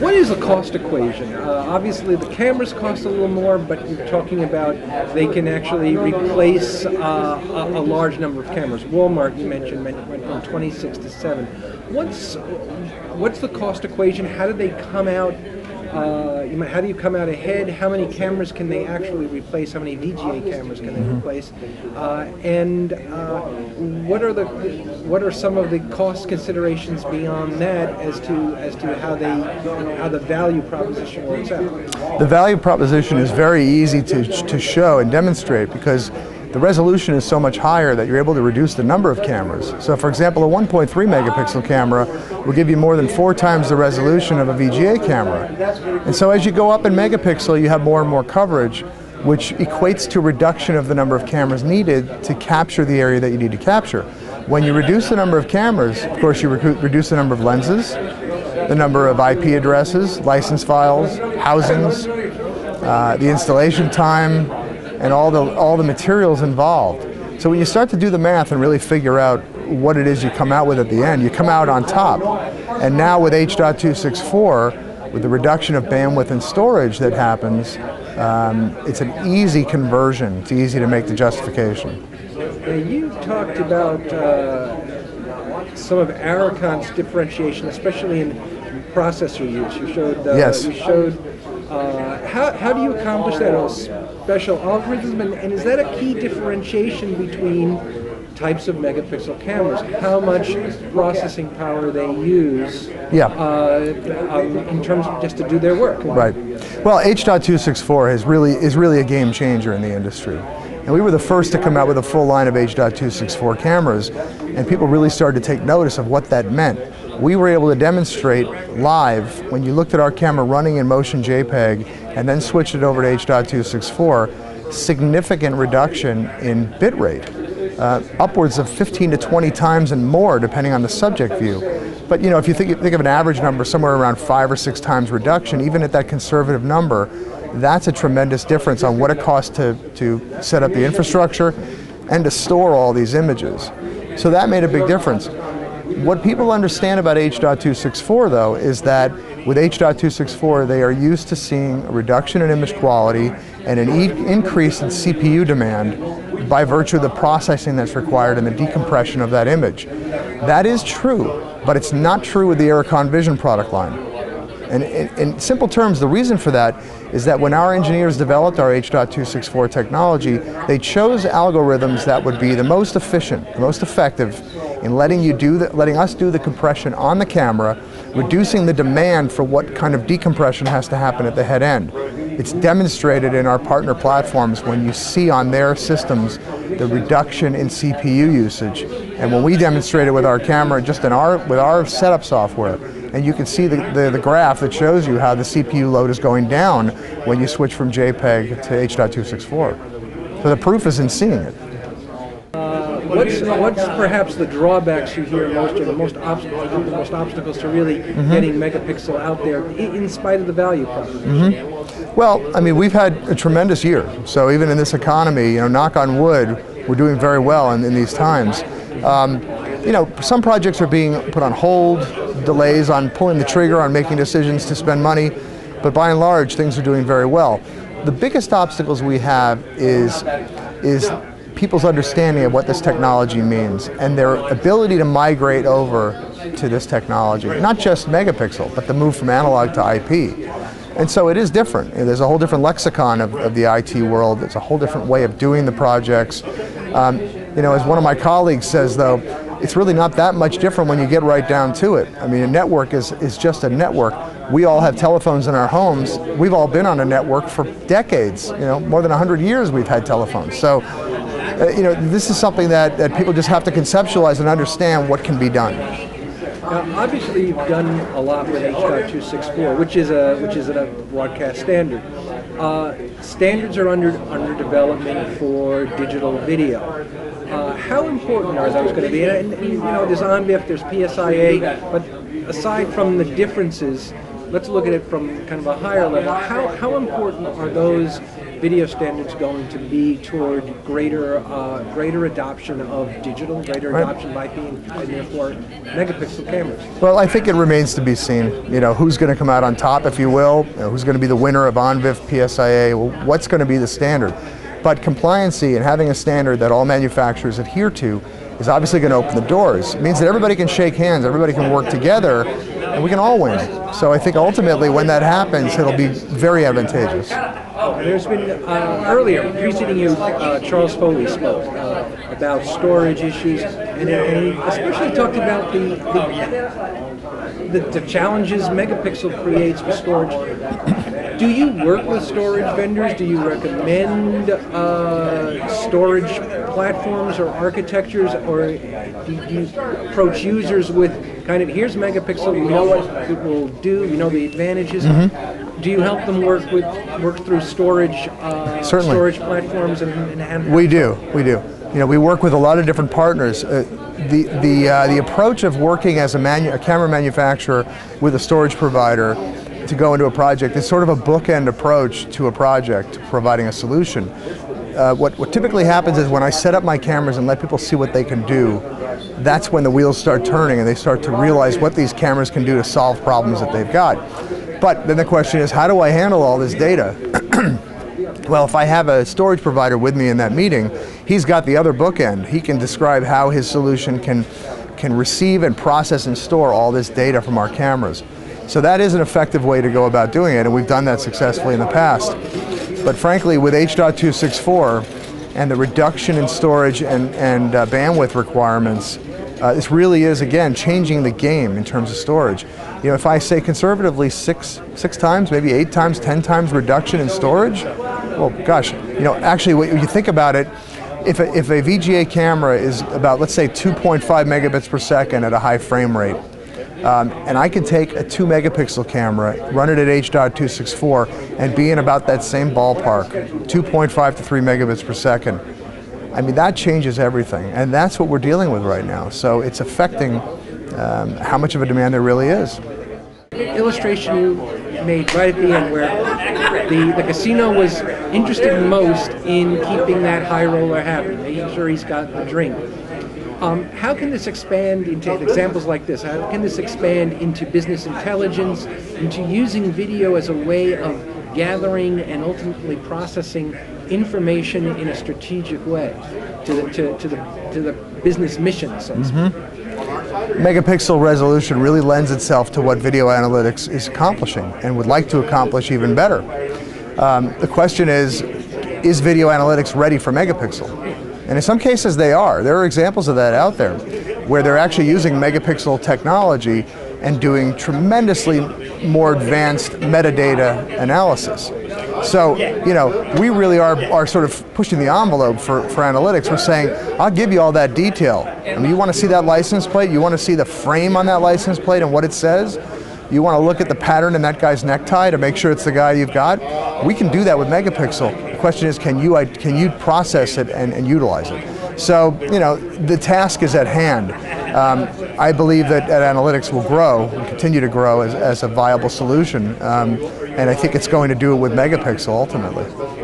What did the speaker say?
What is the cost equation? Obviously the cameras cost a little more, but you're talking about they can actually replace a large number of cameras. Walmart, you mentioned, went from 26 to 7. What's the cost equation? How do they come out? How do you come out ahead? How many cameras can they actually replace? How many VGA cameras can they replace? What are some of the cost considerations beyond that as to how the value proposition works out? The value proposition is very easy to show and demonstrate because the resolution is so much higher that you're able to reduce the number of cameras. So for example, a 1.3 megapixel camera will give you more than 4 times the resolution of a VGA camera. And so as you go up in megapixel, you have more and more coverage, which equates to reduction of the number of cameras needed to capture the area that you need to capture. When you reduce the number of cameras, of course you reduce the number of lenses, the number of IP addresses, license files, housings, the installation time, and all the materials involved. So when you start to do the math and really figure out what it is you come out with at the end, you come out on top. And now with H.264, with the reduction of bandwidth and storage that happens, it's an easy conversion. It's easy to make the justification. Now you talked about some of Arecont's differentiation, especially in processor use. You showed how do you accomplish that? A special algorithm, and is that a key differentiation between types of megapixel cameras? How much processing power they use in terms of just to do their work? Right. Well, H.264 is really a game changer in the industry. And we were the first to come out with a full line of H.264 cameras, and people really started to take notice of what that meant. We were able to demonstrate live, when you looked at our camera running in motion JPEG and then switched it over to H.264, significant reduction in bitrate, upwards of 15 to 20 times and more depending on the subject view. But you know, if you think of an average number somewhere around 5 or 6 times reduction, even at that conservative number, that's a tremendous difference on what it costs to set up the infrastructure and to store all these images. So that made a big difference. What people understand about H.264 though is that with H.264 they are used to seeing a reduction in image quality and an increase in CPU demand by virtue of the processing that's required and the decompression of that image. That is true, but it's not true with the Arecont Vision product line. And in simple terms, the reason for that is that when our engineers developed our H.264 technology, they chose algorithms that would be the most efficient, the most effective in letting us do the compression on the camera, reducing the demand for what kind of decompression has to happen at the head end. It's demonstrated in our partner platforms when you see on their systems the reduction in CPU usage. And when we demonstrate it with our camera, just with our setup software, and you can see the graph that shows you how the CPU load is going down when you switch from JPEG to H.264. So the proof is in seeing it. What's perhaps the drawbacks you hear most, or the most obstacles to really getting megapixel out there in spite of the value proposition? Well, I mean, we've had a tremendous year. So even in this economy, you know, knock on wood, we're doing very well in these times. You know, some projects are being put on hold, delays on pulling the trigger on making decisions to spend money, but by and large, things are doing very well. The biggest obstacles we have is people's understanding of what this technology means and their ability to migrate over to this technology. Not just megapixel, but the move from analog to IP. And so it is different. There's a whole different lexicon of the IT world. It's a whole different way of doing the projects. You know, as one of my colleagues says though, it's really not that much different when you get right down to it. I mean, a network is just a network. We all have telephones in our homes. We've all been on a network for decades. You know, more than 100 years we've had telephones. So, you know, this is something that people just have to conceptualize and understand what can be done. Now, obviously, you've done a lot with H.264, which is a broadcast standard. Standards are under development for digital video. How important are those going to be? And you know, there's ONVIF, there's PSIA, but aside from the differences, let's look at it from kind of a higher level. How important are those video standards going to be toward greater adoption of digital, greater adoption by and therefore megapixel cameras? Well, I think it remains to be seen. You know, who's going to come out on top, if you will, you know, who's going to be the winner of ONVIF, PSIA, well, what's going to be the standard? But compliancy and having a standard that all manufacturers adhere to is obviously going to open the doors. It means that everybody can shake hands, everybody can work together, and we can all win. So I think ultimately when that happens, it'll be very advantageous. There's been, earlier, preceding you, Charles Foley spoke about storage issues, and especially talked about the challenges megapixel creates for storage. Do you work with storage vendors? Do you recommend storage platforms or architectures, or do you approach users with kind of, here's megapixel, we know what it will do, we know the advantages. Do you help them work through storage storage platforms and we do. You know, we work with a lot of different partners. The approach of working as a camera manufacturer with a storage provider to go into a project is sort of a bookend approach to a project providing a solution. What typically happens is when I set up my cameras and let people see what they can do, that's when the wheels start turning and they start to realize what these cameras can do to solve problems that they've got. But then the question is, how do I handle all this data? Well, if I have a storage provider with me in that meeting, he's got the other bookend. He can describe how his solution can receive and process and store all this data from our cameras. So that is an effective way to go about doing it, and we've done that successfully in the past. But frankly, with H.264 and the reduction in storage and bandwidth requirements, this really is, again, changing the game in terms of storage. You know, if I say conservatively six times, maybe 8 times, 10 times reduction in storage, well, gosh, you know, actually, when you think about it, if a VGA camera is about, let's say, 2.5 megabits per second at a high frame rate, and I can take a 2-megapixel camera, run it at H.264, and be in about that same ballpark, 2.5 to 3 megabits per second. I mean, that changes everything, and that's what we're dealing with right now. So it's affecting how much of a demand there really is. Illustration you made right at the end where the casino was interested most in keeping that high roller happy, making sure he's got the drink. How can this expand into examples like this? How can this expand into business intelligence, into using video as a way of gathering and ultimately processing information in a strategic way to the business mission, so to speak? Megapixel resolution really lends itself to what video analytics is accomplishing and would like to accomplish even better. The question is video analytics ready for megapixel? And in some cases they are. There are examples of that out there where they're actually using megapixel technology and doing tremendously more advanced metadata analysis. So, you know, we really are sort of pushing the envelope for analytics. We're saying, I'll give you all that detail. I mean, you want to see that license plate? You want to see the frame on that license plate and what it says? You want to look at the pattern in that guy's necktie to make sure it's the guy you've got? We can do that with megapixel. The question is, can you process it and utilize it? So, you know, the task is at hand. I believe that analytics will grow and continue to grow as a viable solution, and I think it's going to do it with megapixel ultimately.